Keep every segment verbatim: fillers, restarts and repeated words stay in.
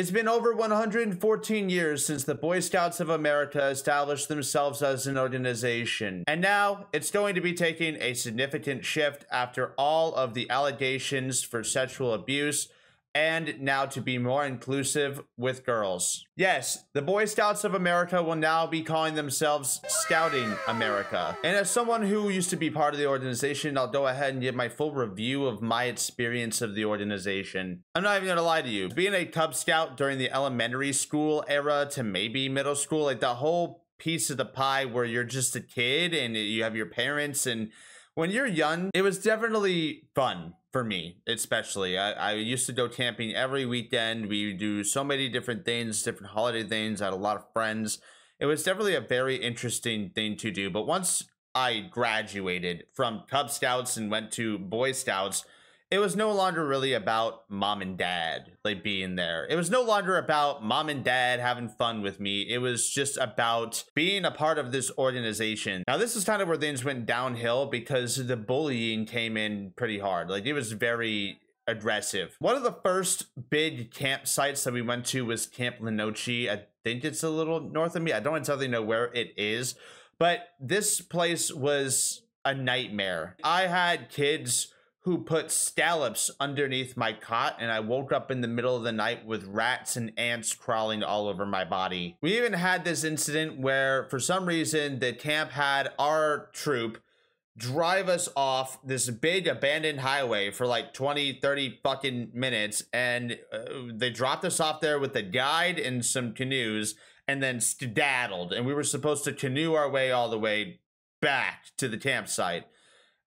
It's been over one hundred fourteen years since the Boy Scouts of America established themselves as an organization, and now it's going to be taking a significant shift after all of the allegations for sexual abuse, and now to be more inclusive with girls. Yes, the Boy Scouts of America will now be calling themselves Scouting America. And as someone who used to be part of the organization, I'll go ahead and give my full review of my experience of the organization. I'm not even gonna lie to you, being a Cub Scout during the elementary school era to maybe middle school, like the whole piece of the pie where you're just a kid and you have your parents, and when you're young, it was definitely fun. For me, especially, I, I used to go camping every weekend. We do so many different things, different holiday things. I had a lot of friends. It was definitely a very interesting thing to do. But once I graduated from Cub Scouts and went to Boy Scouts, it was no longer really about mom and dad, like being there. It was no longer about mom and dad having fun with me. It was just about being a part of this organization. Now, this is kind of where things went downhill because the bullying came in pretty hard. Like, it was very aggressive. One of the first big campsites that we went to was Camp Lenoche. I think it's a little north of me. I don't exactly know where it is, but this place was a nightmare. I had kids who put scallops underneath my cot, and I woke up in the middle of the night with rats and ants crawling all over my body. We even had this incident where, for some reason, the camp had our troop drive us off this big abandoned highway for like twenty, thirty fucking minutes, and uh, they dropped us off there with a guide and some canoes, and then skedaddled, and we were supposed to canoe our way all the way back to the campsite.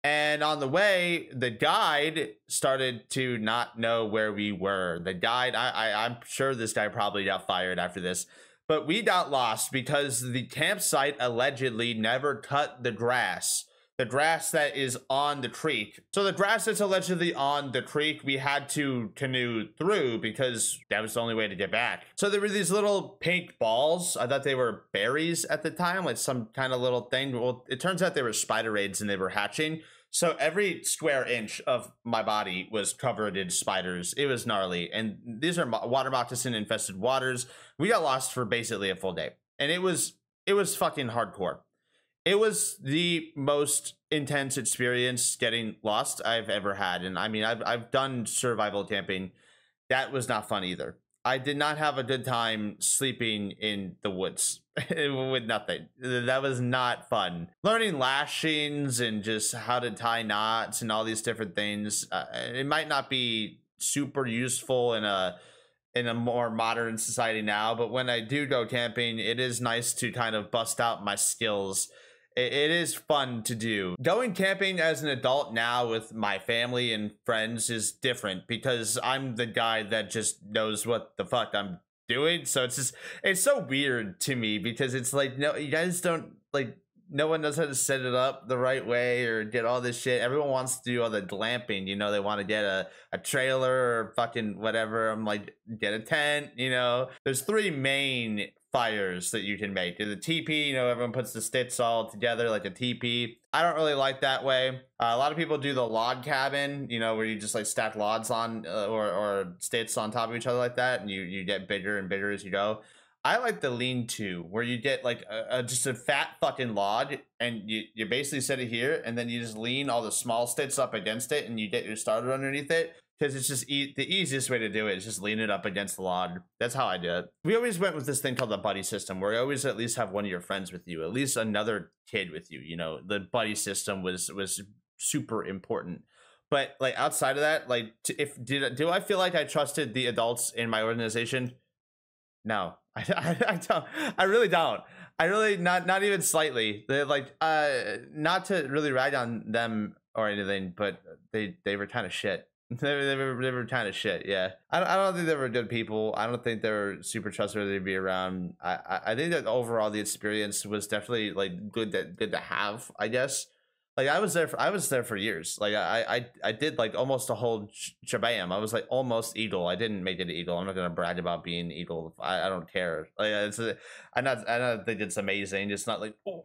And on the way, the guide started to not know where we were. The guide, I, I, I'm sure this guy probably got fired after this, but we got lost because the campsite allegedly never cut the grass, the grass that is on the creek. So the grass that's allegedly on the creek, we had to canoe through because that was the only way to get back. So there were these little pink balls. I thought they were berries at the time, like some kind of little thing. Well, it turns out they were spider eggs and they were hatching. So every square inch of my body was covered in spiders. It was gnarly. And these are water moccasin infested waters. We got lost for basically a full day. And it was, it was fucking hardcore. It was the most intense experience getting lost I've ever had. And I mean, I've, I've done survival camping. That was not fun either. I did not have a good time sleeping in the woods with nothing. That was not fun. Learning lashings and just how to tie knots and all these different things. Uh, it might not be super useful in a in a more modern society now, but when I do go camping, it is nice to kind of bust out my skills. It is fun to do. Going camping as an adult now with my family and friends is different because I'm the guy that just knows what the fuck I'm doing. So it's just, it's so weird to me because it's like, no, you guys don't, like, no one knows how to set it up the right way or get all this shit. Everyone wants to do all the glamping, you know, they want to get a, a trailer or fucking whatever. I'm like, get a tent, you know. There's three main fires that you can make. The teepee, you know, everyone puts the sticks all together like a teepee. I don't really like that way. Uh, a lot of people do the log cabin, you know, where you just like stack logs on uh, or, or sticks on top of each other like that, and you, you get bigger and bigger as you go. I like the lean-to, where you get like a, a, just a fat fucking log, and you, you basically set it here, and then you just lean all the small sticks up against it, and you get your starter underneath it, because it's just e the easiest way to do it is just lean it up against the log. That's how I do it. We always went with this thing called the buddy system, where you always at least have one of your friends with you, at least another kid with you. You know, the buddy system was was super important. But like outside of that, like if did do I feel like I trusted the adults in my organization? No. I, I, I don't. I really don't. I really not not even slightly. They're like uh, not to really rag on them or anything, but they they were kind of shit. They were, they were, they were kind of shit. Yeah, I don't, I don't think they were good people. I don't think they were super trustworthy to be around. I, I I think that overall the experience was definitely like good that good to have, I guess. Like I was there for, I was there for years. Like I I I did like almost a whole shabam. I was like almost Eagle. I didn't make it Eagle. I'm not gonna brag about being Eagle. I, I don't care. Like it's a, I'm not I don't think it's amazing. It's not like, oh,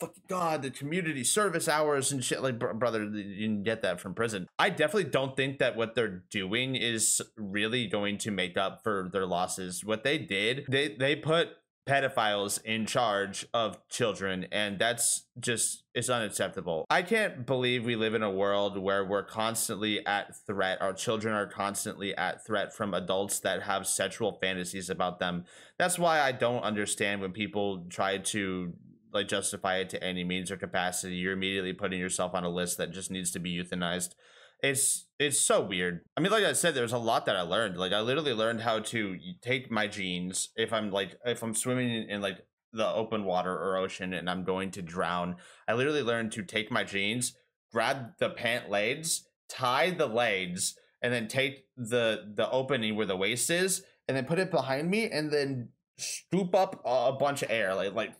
fuck God, the community service hours and shit. Like, br brother, you can get that from prison. I definitely don't think that what they're doing is really going to make up for their losses. What they did, they, they put pedophiles in charge of children, and that's just, it's unacceptable. I can't believe we live in a world where we're constantly at threat. Our children are constantly at threat from adults that have sexual fantasies about them. That's why I don't understand when people try to like justify it to any means or capacity. You're immediately putting yourself on a list that just needs to be euthanized. It's it's so weird. I mean, like I said, there's a lot that I learned. Like, I literally learned how to take my jeans if I'm like if I'm swimming in, in like the open water or ocean and I'm going to drown. I literally learned to take my jeans, grab the pant legs, tie the legs, and then take the the opening where the waist is, and then put it behind me, and then scoop up a bunch of air, like like.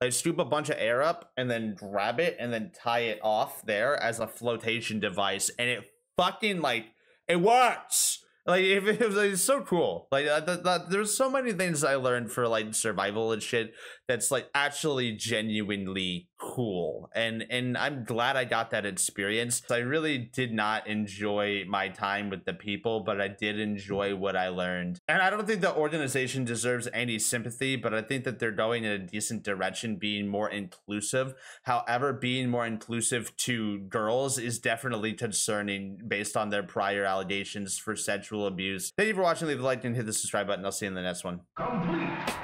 Like, scoop a bunch of air up and then grab it and then tie it off there as a flotation device. And it fucking, like, it works. Like, it, it was, like, it's so cool. Like, uh, the, the, there's so many things I learned for, like, survival and shit that's, like, actually genuinely cool. And, and I'm glad I got that experience. I really did not enjoy my time with the people, but I did enjoy what I learned. And I don't think the organization deserves any sympathy, but I think that they're going in a decent direction, being more inclusive. However, being more inclusive to girls is definitely concerning based on their prior allegations for sexual abuse. Thank you for watching. Leave a like and hit the subscribe button. I'll see you in the next one. Complete.